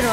싫어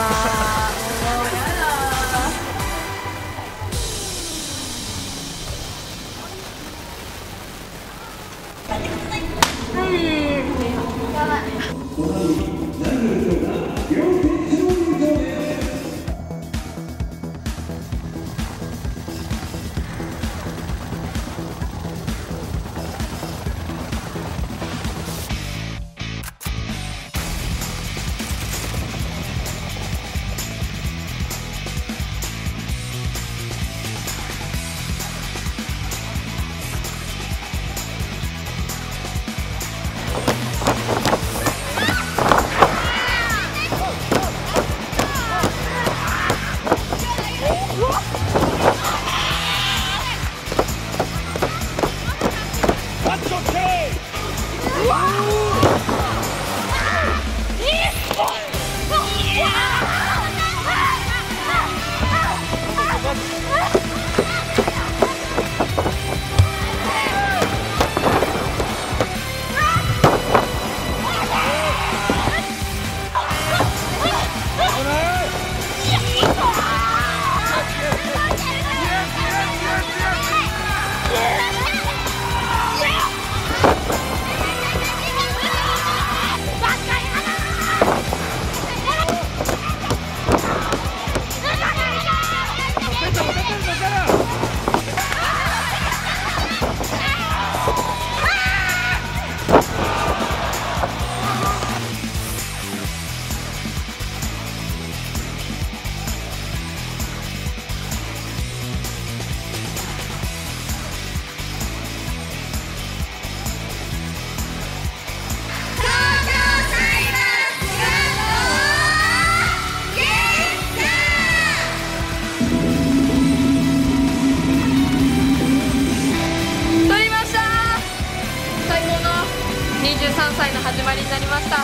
.23歳の始まりになりました。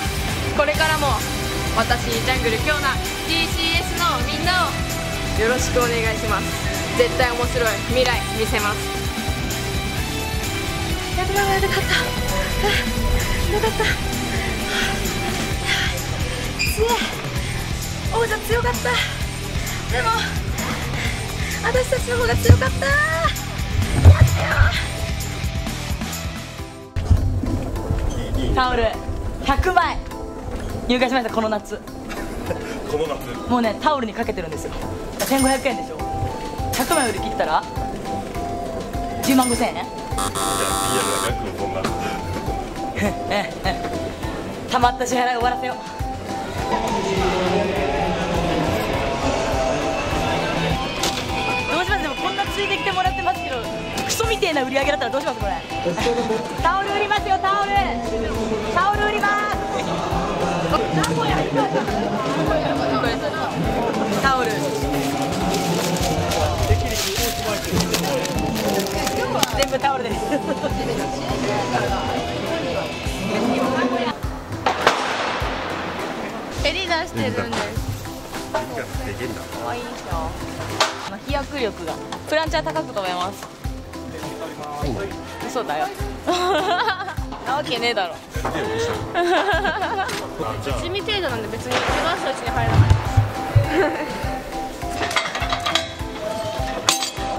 これからも私ジャングル強な TCS のみんなをよろしくお願いします。絶対面白い未来見せます。やばい、よかった、よかった、強い王者、強かった。でも私たちの方が強かった。やったよ。タオル100枚入荷しました、この夏この夏もうね、タオルにかけてるんですよ。1500円でしょ。100枚売り切ったら10万5000円。いや、リアルな額もそんなたまった支払い終わらせよう。どうします。でもこんなついてきてもらってますけど、クソみてえな売り上げだったらどうしますこれ。タオル売りますよ、タオル。タオル売ります。タオル。全部タオルです。襟出してるんです。可愛いでしょ。飛躍力がプランチャー高く飛べます。嘘だよなわけねえだろ。一味程度なんで別に手放すうちに入らないで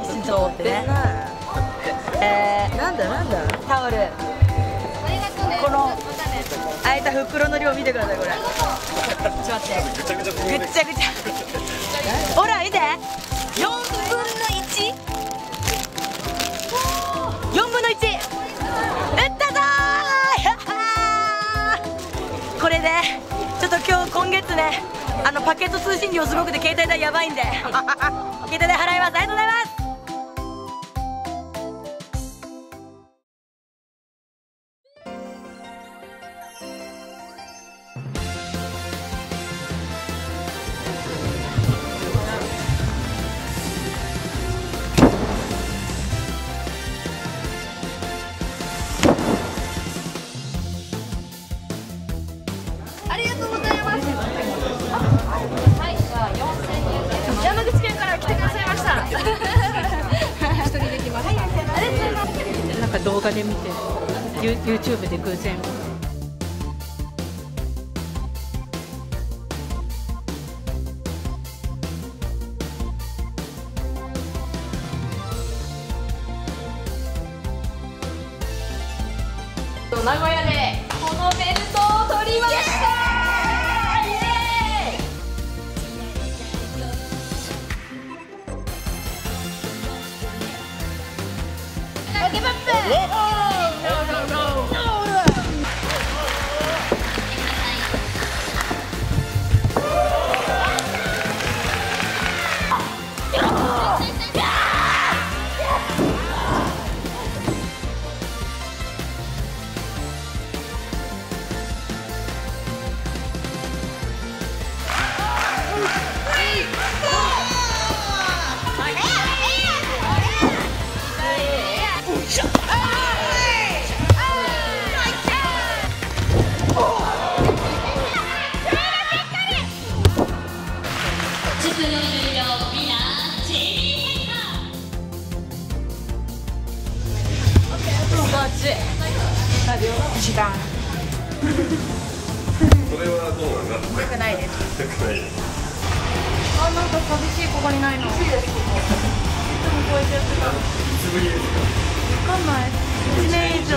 す一度ってね。なんだタオル、この開いた袋の量見てください。これちょっと待って、ぐっちゃぐちゃほら見て、4分の1。打ったぞーこれでちょっと今月ね、パケット通信料すごくて携帯代やばいんで携帯代払います。ありがとうございます。動画で見て、YouTube で偶然。名古屋でこのベルトを取りました。ロケバップ時間これはどうなの？良くないです。良くないです。あ、なんか寂しい子がいないの。寂しいです。いつもこうやってやってた。いつぶりですか？わかんない。1年以上。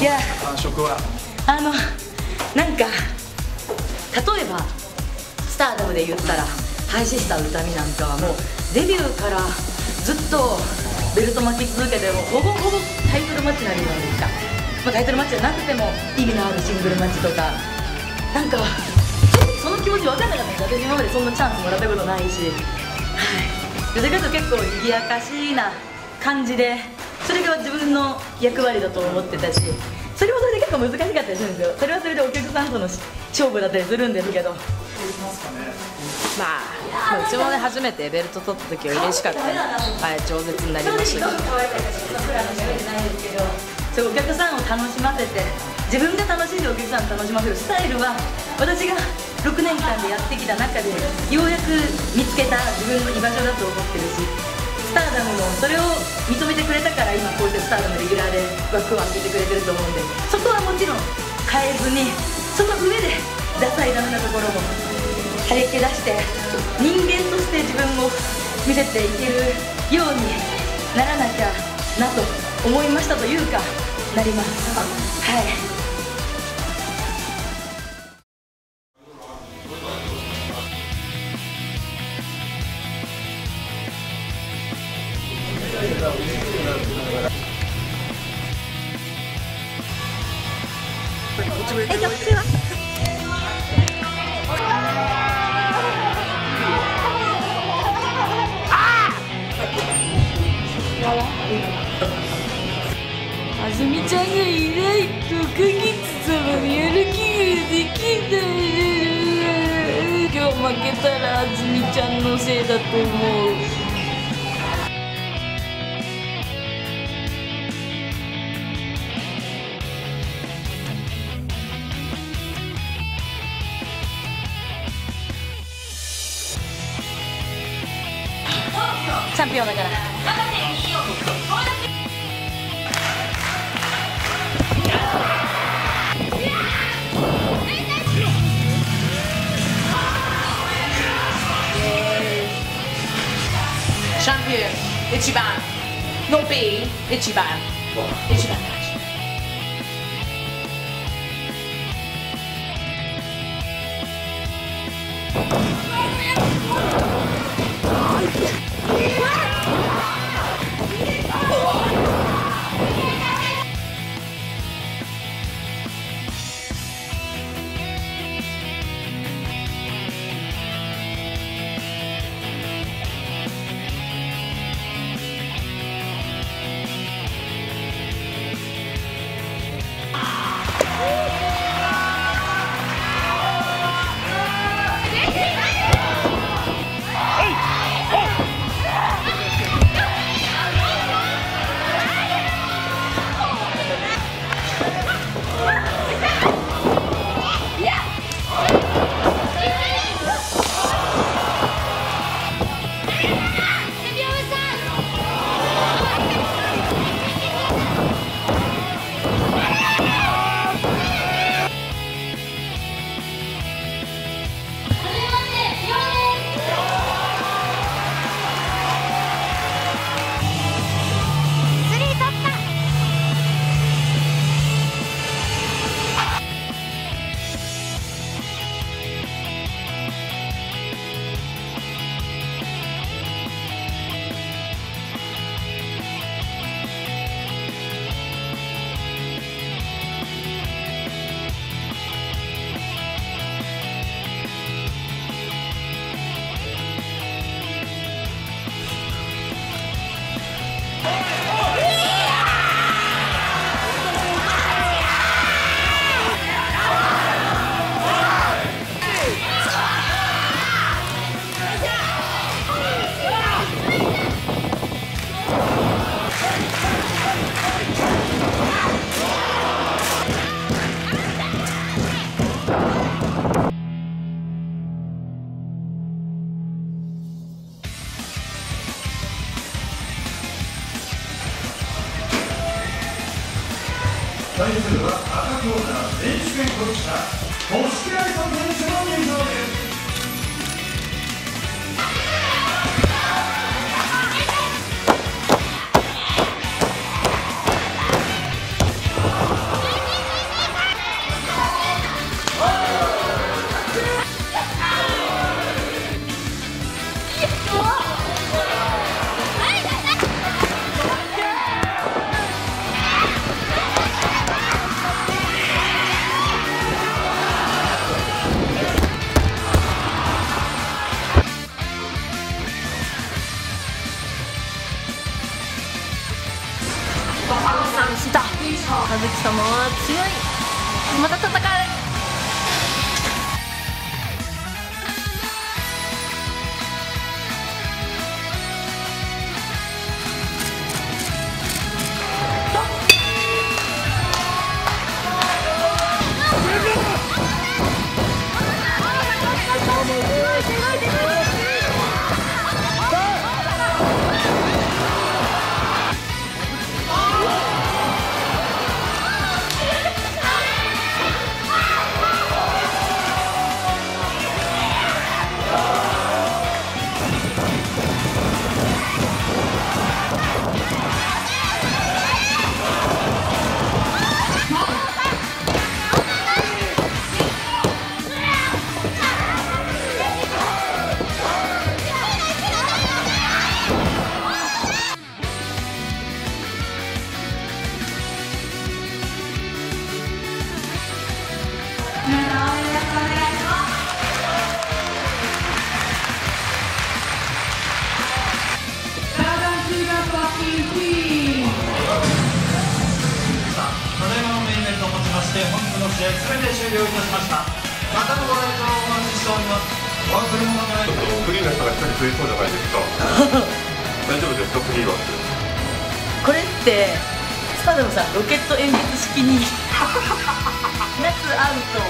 いや感触はなんか例えばスターダムで言ったらハイシスター歌美なんかはもうデビューからずっとベルト巻き続けてもうほぼタイトルマッチになるようにした、まあ、タイトルマッチじゃなくても意味のあるシングルマッチとかなんかその気持ち分かんなかったんです。私今までそんなチャンスもらったことないし、はい、どちらかというと結構賑やかしいな感じでそれが自分の役割だと思ってたし、それはそれで結構難しかったりするんですよ。それはそれでお客さんとの勝負だったりするんですけど、まあ、うちもね初めてベルト取った時は嬉しかったね。はい、饒舌になりましたけど、そうお客さんを楽しませて、自分が楽しんでお客さんを楽しませるスタイルは私が6年間でやってきた中でようやく見つけた自分の居場所だと思ってるし、スターダムもそれを認めてくれたから今こうしてスターダムレギュラーで枠を開けてくれてると思うんで、そこはもちろん変えずに、その上でダサいダメなところもはりけ出して人間として自分を見せていけるようにならなきゃなと思いましたというかなります。はい、あずみちゃんがいないとカギツ様にやる気ができない。今日負けたらあずみちゃんのせいだと思う。チャンピオンだからチャンピオン一番の B 一番第2部は赤コーナー選手権保持者星愛子選手の入場です。るしだ。葉月様は強い。また戦う。全て終了いたしました。またのご来場をお待ちしております。お忘れ物がないと。フリーの人が一人増えそうじゃないですか。大丈夫ですか、フリーは。これってスパでもさ、ロケット鉛筆式に夏会うと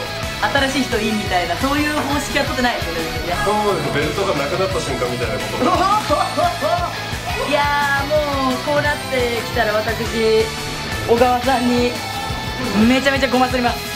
新しい人いいみたいな、そういう方式は取ってないですよね。そうです、ベルトがなくなった瞬間みたいなこといやー、もうこうなってきたら私、小川さんにめちゃめちゃごますります。